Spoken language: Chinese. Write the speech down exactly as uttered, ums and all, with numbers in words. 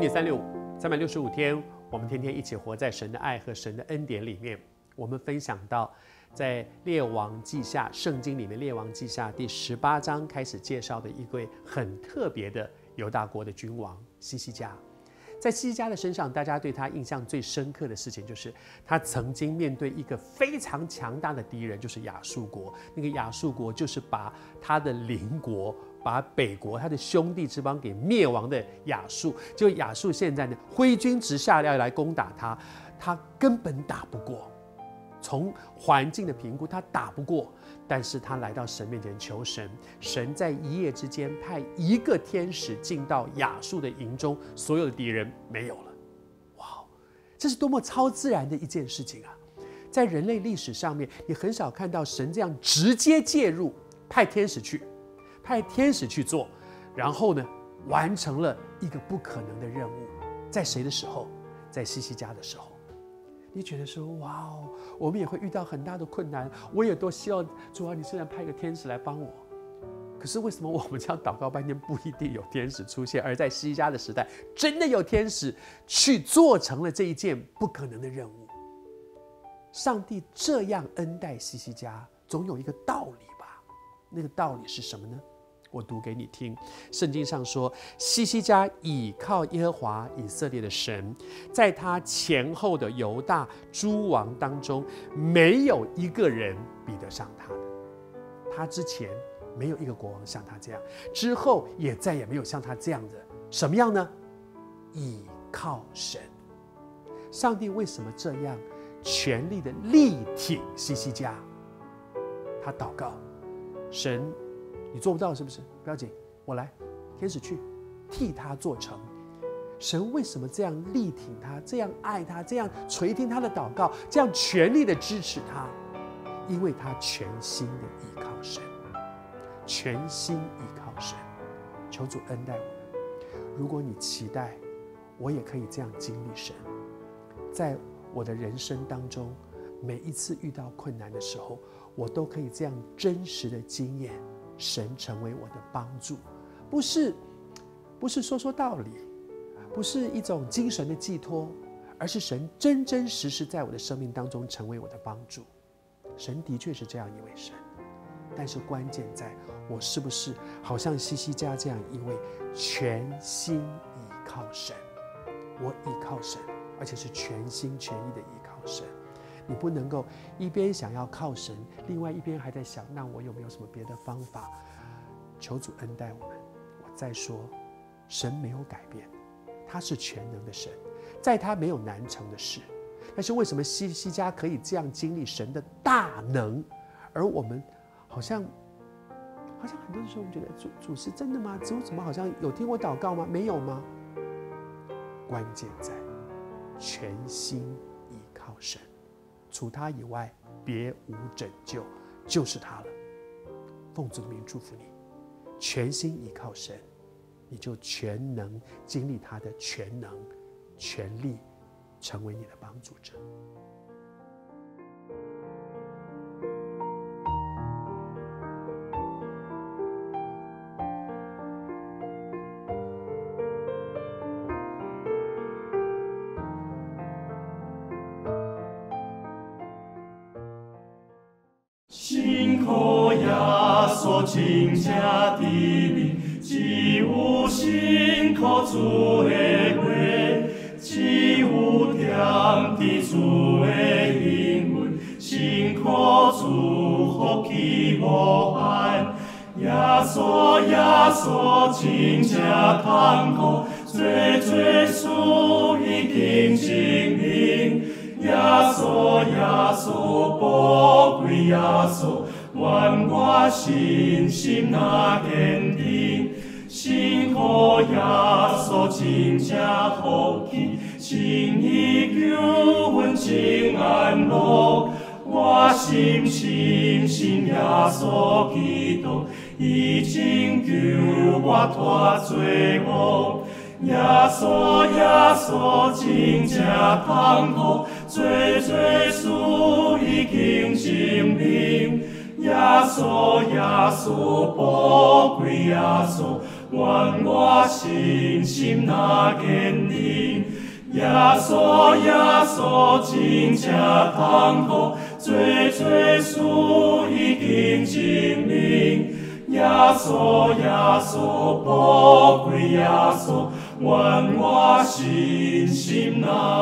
恩典三六五，三百六十五天，我们天天一起活在神的爱和神的恩典里面。我们分享到，在列王记下圣经里面，列王记下第十八章开始介绍的一位很特别的犹大国的君王西西家。 在西西家的身上，大家对他印象最深刻的事情，就是他曾经面对一个非常强大的敌人，就是亚述国。那个亚述国就是把他的邻国、把北国、他的兄弟之邦给灭亡的亚述。就亚述现在呢，挥军直下要来攻打他，他根本打不过。从环境的评估，他打不过，但是他来到神面前求神，神在一夜之间派一个天使进到亚述的营中，所有的敌人没有了。哇，这是多么超自然的一件事情啊！在人类历史上面，也很少看到神这样直接介入，派天使去，派天使去做，然后呢，完成了一个不可能的任务。在谁的时候？在西西家的时候。 你觉得说哇哦，我们也会遇到很大的困难，我也多希望主啊，你虽然派个天使来帮我，可是为什么我们这样祷告半天不一定有天使出现？而在西西家的时代，真的有天使去做成了这一件不可能的任务。上帝这样恩待西西家，总有一个道理吧？那个道理是什么呢？我读给你听。圣经上说，西西家倚靠耶和华以色列的神，在他前后的犹大诸王当中，没有一个人比得上他的。他之前没有一个国王像他这样，之后也再也没有像他这样的。什么样呢？倚靠神。上帝为什么这样全力的力挺西西家？他祷告，神。 你做不到是不是？不要紧，我来，天使去，替他做成。神为什么这样力挺他，这样爱他，这样垂听他的祷告，这样全力的支持他？因为他全心的依靠神，全心依靠神。求主恩待我们。如果你期待我也可以这样经历神，在我的人生当中，每一次遇到困难的时候，我都可以这样真实的经验。 神成为我的帮助，不是，不是说说道理，不是一种精神的寄托，而是神真真实实在我的生命当中成为我的帮助。神的确是这样一位神，但是关键在我是不是好像西西家这样一位全心倚靠神。我倚靠神，而且是全心全意的倚靠神。 你不能够一边想要靠神，另外一边还在想，那我有没有什么别的方法？求主恩待我们。我再说，神没有改变，他是全能的神，在他没有难成的事。但是为什么西西家可以这样经历神的大能，而我们好像好像很多时候我们觉得主主是真的吗？主怎么好像有听我祷告吗？没有吗？关键在全心倚靠神。 除他以外，别无拯救，就是他了。奉主的名祝福你，全心倚靠神，你就全能经历他的全能、全力，成为你的帮助者。真正甜蜜，只有辛苦做的话，只有惦在主的应允，辛苦祝福去无限。耶稣，耶稣，真正艰苦，做做事已经证明。耶稣，耶稣，宝贵耶稣。 愿我信心那坚定，辛苦耶稣真正福气，神已救阮真安乐。我心深信耶稣基督，已拯救我脱罪恶。耶稣耶稣真正艰苦，做做事已经证明。耶稣，耶稣，宝贵耶稣，愿我信心那坚定。耶稣，耶稣，真正通好，最最事已经证明。耶稣，耶稣，宝贵耶稣，愿我信心那。